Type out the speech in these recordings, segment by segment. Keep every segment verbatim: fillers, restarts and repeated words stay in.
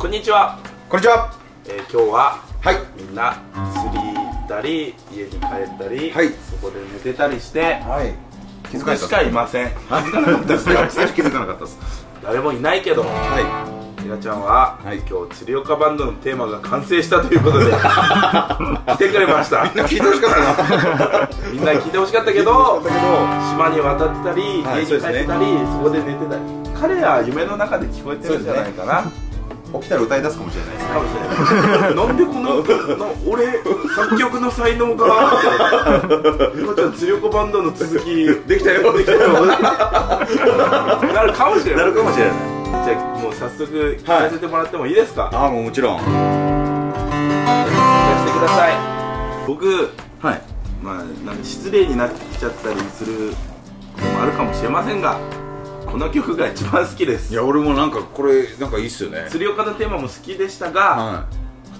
こんにちは。こんにちは。えー、今日は、はい、みんな釣り行ったり家に帰ったり、はい、そこで寝てたりして、はい、気づかなかった。僕しかいません。気づかなかったです。誰もいないけども、はい、ひらちゃんは、はい、今日釣り岡バンドのテーマが完成したということで来てくれました。みんな聞いてほしかったな。みんな聞いてほしかったけど、島に渡ってたり、はい、家に帰ってたり、そ, そこで寝てたり、彼らは夢の中で聞こえてるんじゃないかな。起きたら歌い出すかもしれないです。かもしれない。なんでこの、俺、作曲の才能が。今ちゃん、釣り岡バンドの続き、できたよ、できたよ。なるかもしれない。なるかもしれない。じゃあ、もう早速、聞かせてもらってもいいですか。ああ、もうもちろん。聞かせてください。僕、はい、まあ、なんか失礼になっちゃったりすることもあるかもしれませんが。この曲が一番好きです。いや、俺もなんかこれなんかいいっすよね。釣り岡のテーマも好きでしたが、は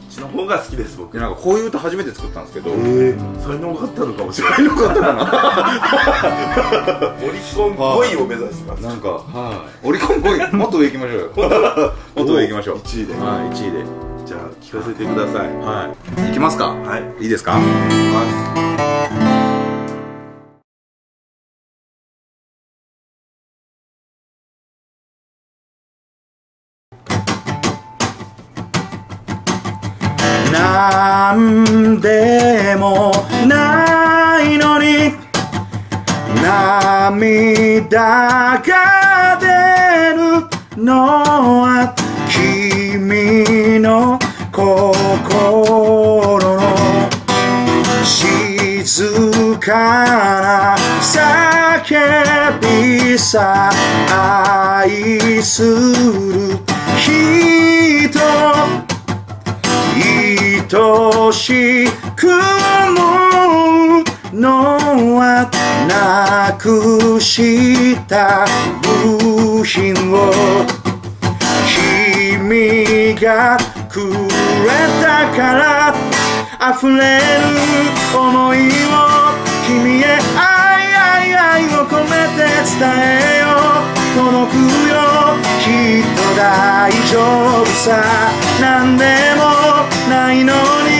い、こっちの方が好きです。僕なんかこういう歌初めて作ったんですけど、才能があったのかもしれない。才能があったかな。オリコンごいを目指してます。なんか、はい、オリコンごい、もっと上行きましょうよ。もっと上行きましょう。いちいで、はい、いちいで。じゃあ聞かせてください。はい、いきますか。はい、いいですか。はい。なんでもないのに涙が出るのは君の心の静かな叫びさ、愛する人愛しく思うのはなくした部品を君がくれたから溢れる想いを君へ愛愛愛を込めて伝えよう。届くよきっと大丈夫さ。何でもないのに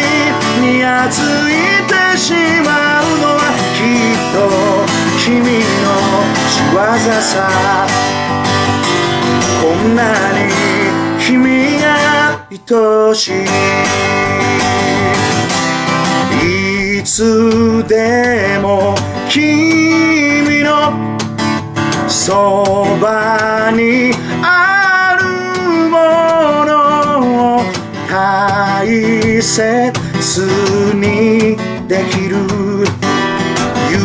にやついてしまうのはきっと君の仕業さ。こんなに君が愛しい。いつでも君のそばにあるものを大切にできる。勇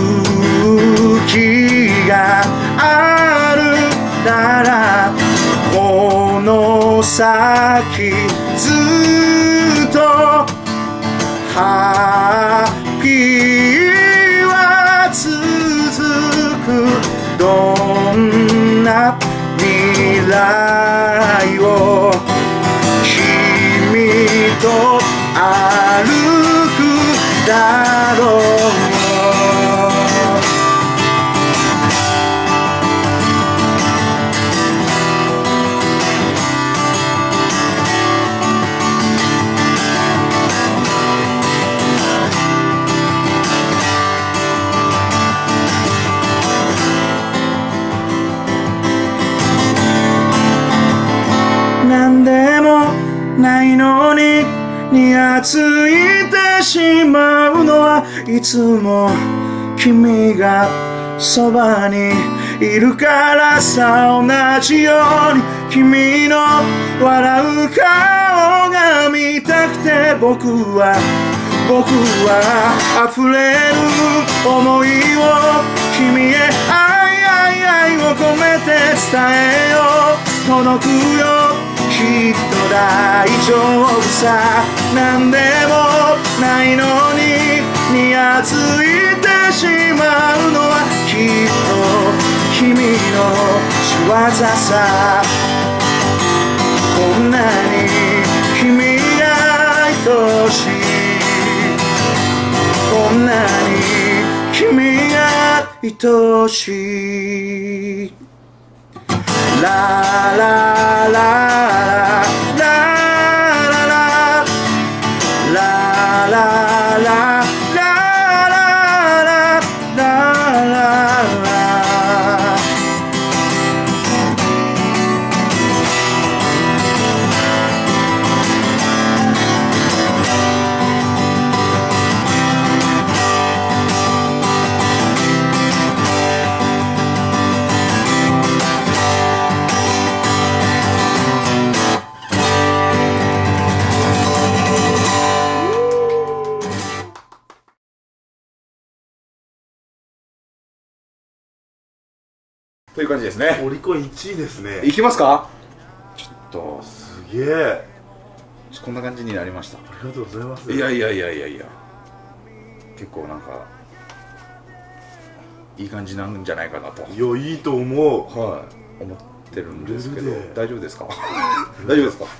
気があるならこの先ずっとハッピーは続く。どんな未来を歩くだろう。なんでもないのににやついてしまうのはいつも君がそばにいるからさ。同じように君の笑う顔が見たくて僕は僕は溢れる想いを君へ愛愛愛を込めて伝えよう。届くよきっと大丈夫さ。何でもないのににやついてしまうのはきっと君の仕業さ。こんなに君が愛しい。こんなに君が愛しい。ラララララという感じですね。オリコンいちいですね。いきますか。ちょっとすげえ、こんな感じになりました。ありがとうございます。いやいやいやいやいや、結構なんかいい感じなんじゃないかなと。いや、いいと思う、はい、思ってるんですけど、大丈夫ですか？大丈夫ですか？こ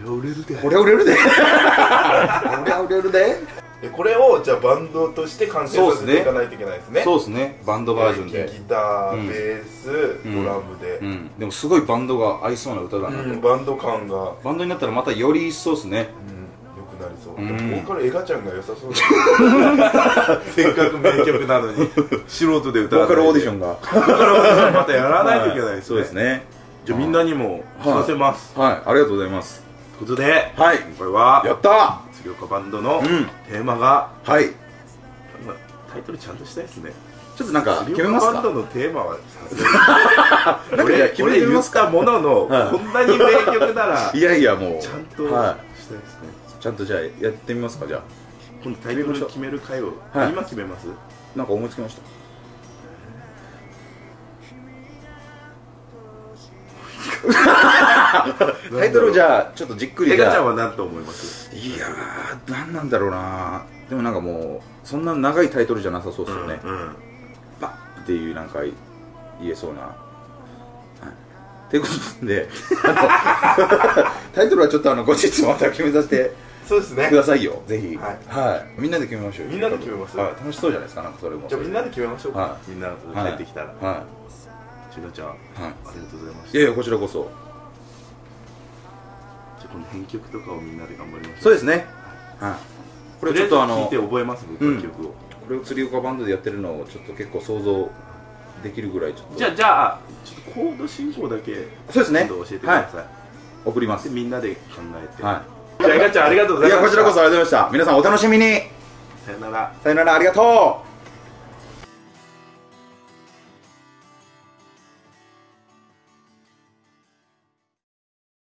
れは売れるで、これは売れるで、これは売れるで。これをじゃあバンドとして完成させていかないといけないですね。そうですね、バンドバージョンでギター、ベース、ドラムで。でもすごいバンドが合いそうな歌だな。バンド感が、バンドになったらまたより一層ですね、良くなりそう。ボーカルエガちゃんが良さそうだ。せっかく名曲なのに素人で歌わない。ボーカルオーディションが、ボーカルオーディションまたやらないといけない。そうですね。じゃあみんなにもさせます。はい、ありがとうございます。ということで、はい、これはやった辻岡バンドのテーマが、はい、タイトルちゃんとしたいですね。ちょっとなんか決めますか。バンドのテーマはさすがに俺俺言ったものの、こんなに名曲ならいやいや、もうちゃんとしたいですね。ちゃんとじゃあやってみますか。じゃあ今度タイトル決める会を今決めます。なんか思いつきました。タイトルじゃあちょっとじっくり。エガちゃんは何と思います？いやー、何なんだろうな。でもなんかもうそんな長いタイトルじゃなさそうですよね。うんうん、パッっていうなんか言えそうな、はい、っていうことでタイトルはちょっとあの後日また決めさせてくださいよ。ぜひ、はい、みんなで決めましょう。みんなで決めます。楽しそうじゃないですか。なんかそれもじゃあみんなで決めましょうか。みんな帰ってきたら。はい、ちなちゃん、はい、ありがとうございました。いやいや、こちらこそ。じゃあこの編曲とかをみんなで頑張りましょう。そうですね。はい。これちょっとあの聞いて覚えます僕の曲を。これを辻岡バンドでやってるのをちょっと結構想像できるぐらいちょっと。じゃあじゃあちょっとコード進行だけ。そうですね。教えてください。送ります。みんなで考えて。はい。じゃあエガちゃんありがとうございました。いや、こちらこそありがとうございました。皆さんお楽しみに。さよなら。さよなら、ありがとう。